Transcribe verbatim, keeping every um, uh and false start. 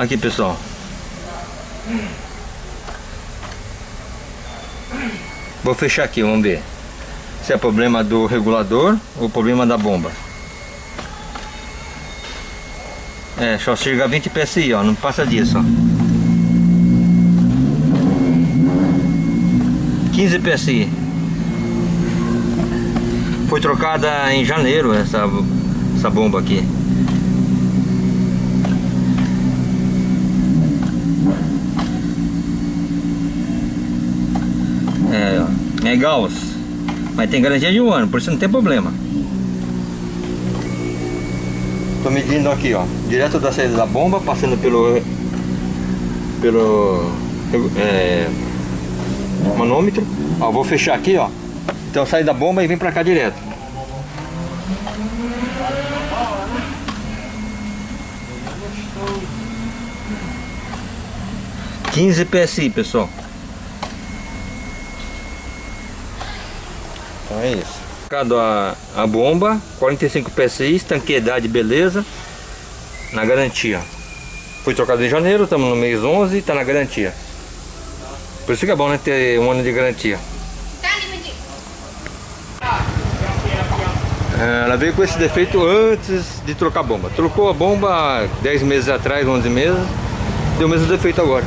Aqui, pessoal. Vou fechar aqui, vamos ver se é problema do regulador ou problema da bomba. É, só chega a vinte P S I, ó, não passa disso, ó. quinze P S I. Foi trocada em janeiro essa, essa bomba aqui. É, ó, é Gauss, mas tem garantia de um ano, por isso não tem problema. Tô medindo aqui, ó, direto da saída da bomba, passando pelo pelo é, manômetro. Ó, vou fechar aqui, ó. Então sai da bomba e vem pra cá direto. quinze P S I, pessoal. Então é isso. A, a bomba, quarenta e cinco P S I, estanqueidade, beleza, na garantia. Foi trocado em janeiro, estamos no mês onze, está na garantia. Por isso que é bom, né, ter um ano de garantia. Ela veio com esse defeito antes de trocar a bomba. Trocou a bomba dez meses atrás, onze meses, deu o mesmo defeito agora.